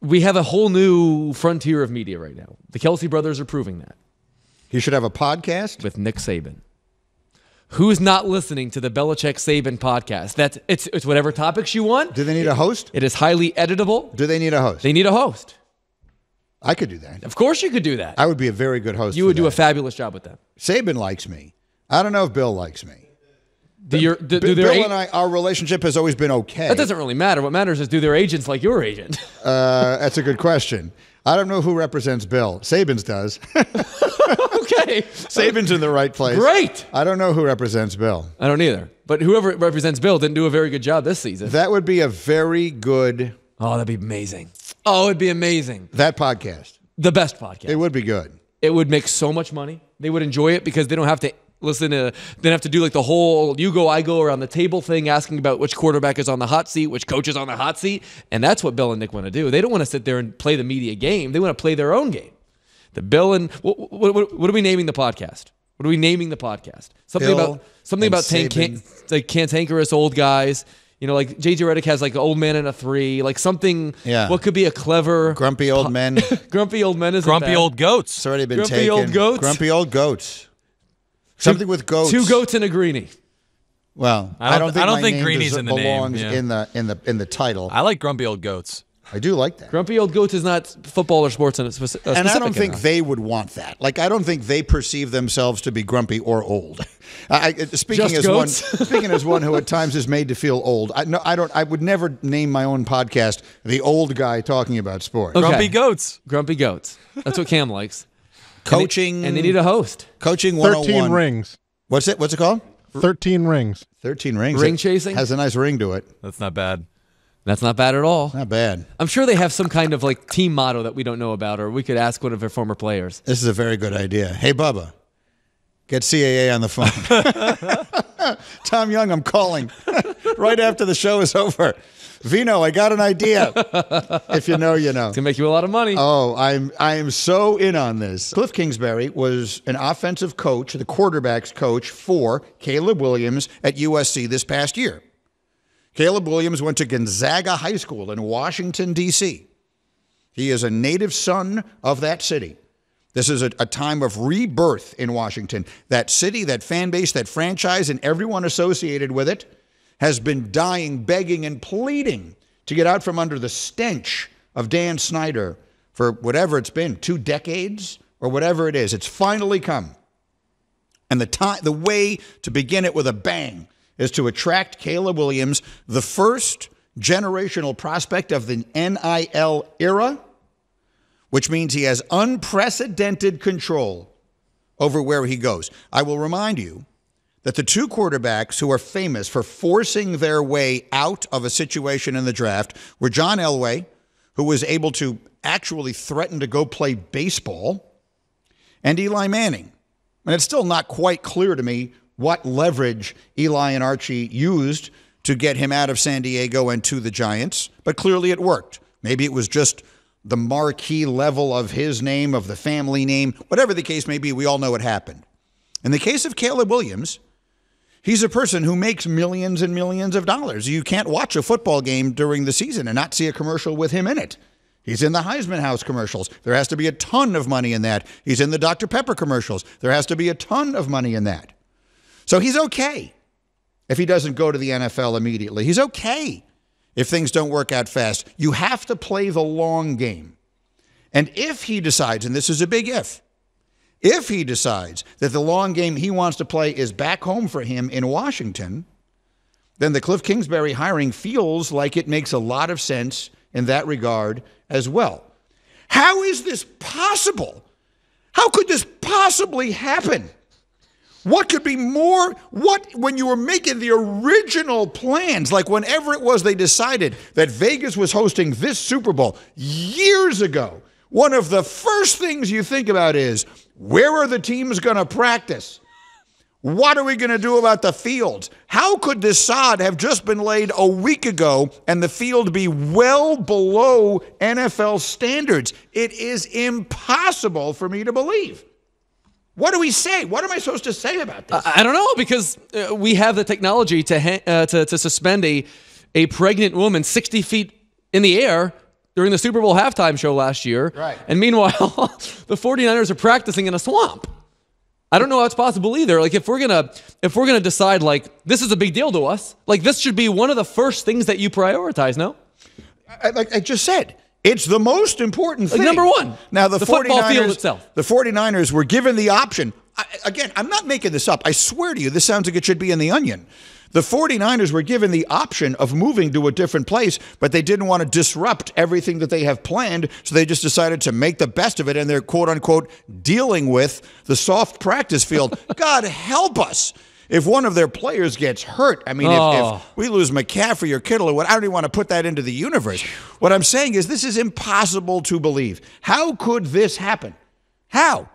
we have a whole new frontier of media right now. The Kelce brothers are proving that. He should have a podcast with Nick Saban. Who's not listening to the Belichick Saban podcast? That's it's whatever topics you want. Do they need a host? It is highly editable. Do they need a host? They need a host. I could do that. Of course you could do that. I would be a very good host. You would do a fabulous job with that. Saban likes me. I don't know if Bill likes me. Bill and I, our relationship has always been okay. That doesn't really matter. What matters is, do their agents like your agent? That's a good question. I don't know who represents Bill. Saban's does. Okay. Saban's in the right place. Great. I don't know who represents Bill. I don't either. But whoever represents Bill didn't do a very good job this season. That would be a very good... Oh, that'd be amazing. Oh, it'd be amazing. That podcast. The best podcast. It would be good. It would make so much money. They would enjoy it because they don't have to listen to... They don't have to do like the whole you go, I go around the table thing, asking about which quarterback is on the hot seat, which coach is on the hot seat. And that's what Bill and Nick want to do. They don't want to sit there and play the media game. They want to play their own game. The Bill and... What are we naming the podcast? What are we naming the podcast? Something Bill about... Something about cantankerous old guys... You know, like J.J. Redick has like an old man and a three, like something. Yeah. What could be a clever grumpy old men? Grumpy old men is grumpy old goats. It's already been grumpy taken. Grumpy old goats. Grumpy old goats. Something with goats. Two goats and a greenie. Well, I don't think greenies in the name. Yeah. in the title. I like grumpy old goats. I do like that. Grumpy old goats is not football or sports, and it's specific and I don't think they would want that. Like I don't think they perceive themselves to be grumpy or old. Speaking as one who at times is made to feel old. I would never name my own podcast "The Old Guy Talking About Sports." Okay. Grumpy goats. Grumpy goats. That's what Cam likes. Coaching, and they need a host. Coaching 101. 13 rings. What's it? What's it called? 13 rings. 13 rings. Ring chasing has a nice ring to it. That's not bad. That's not bad at all. Not bad. I'm sure they have some kind of like team motto that we don't know about, or we could ask one of their former players. This is a very good idea. Hey, Bubba, get CAA on the phone. Tom Young, I'm calling right after the show is over. Vino, I got an idea. If you know, you know. It's going to make you a lot of money. Oh, I am so in on this. Kliff Kingsbury was an offensive coach, the quarterback's coach for Caleb Williams at USC this past year. Caleb Williams went to Gonzaga High School in Washington, D.C. He is a native son of that city. This is a time of rebirth in Washington. That city, that fan base, that franchise, and everyone associated with it has been dying, begging, and pleading to get out from under the stench of Dan Snyder for whatever it's been, 2 decades or whatever it is. It's finally come. And the way to begin it with a bang is to attract Caleb Williams, the first generational prospect of the NIL era, which means he has unprecedented control over where he goes. I will remind you that the 2 quarterbacks who are famous for forcing their way out of a situation in the draft were John Elway, who was able to actually threaten to go play baseball, and Eli Manning. And it's still not quite clear to me what leverage Eli and Archie used to get him out of San Diego and to the Giants, but clearly it worked. Maybe it was just the marquee level of his name, of the family name, whatever the case may be, we all know what happened. In the case of Caleb Williams, he's a person who makes millions and millions of dollars. You can't watch a football game during the season and not see a commercial with him in it. He's in the Heisman House commercials. There has to be a ton of money in that. He's in the Dr. Pepper commercials. There has to be a ton of money in that. So he's okay if he doesn't go to the NFL immediately. He's okay if things don't work out fast. You have to play the long game. And if he decides, and this is a big if he decides that the long game he wants to play is back home for him in Washington, then the Kliff Kingsbury hiring feels like it makes a lot of sense in that regard as well. How is this possible? How could this possibly happen? What could be more, when you were making the original plans, like whenever it was they decided that Vegas was hosting this Super Bowl years ago, one of the first things you think about is, where are the teams going to practice? What are we going to do about the fields? How could this sod have just been laid a week ago and the field be well below NFL standards? It is impossible for me to believe. What do we say? What am I supposed to say about this? I don't know, because we have the technology to suspend a pregnant woman 60 feet in the air during the Super Bowl halftime show last year. Right. And meanwhile, the 49ers are practicing in a swamp. I don't know how it's possible either. Like, if we're gonna decide, like, this is a big deal to us, like, this should be one of the first things that you prioritize, no? Like I just said, it's the most important thing. Like, number one. Now, the football field itself. The 49ers were given the option. Again, I'm not making this up. I swear to you, this sounds like it should be in The Onion. The 49ers were given the option of moving to a different place, but they didn't want to disrupt everything that they have planned, so they just decided to make the best of it, and they're, quote-unquote, dealing with the soft practice field. God help us if one of their players gets hurt. I mean, if we lose McCaffrey or Kittle or what, I don't even want to put that into the universe. What I'm saying is this is impossible to believe. How could this happen? How?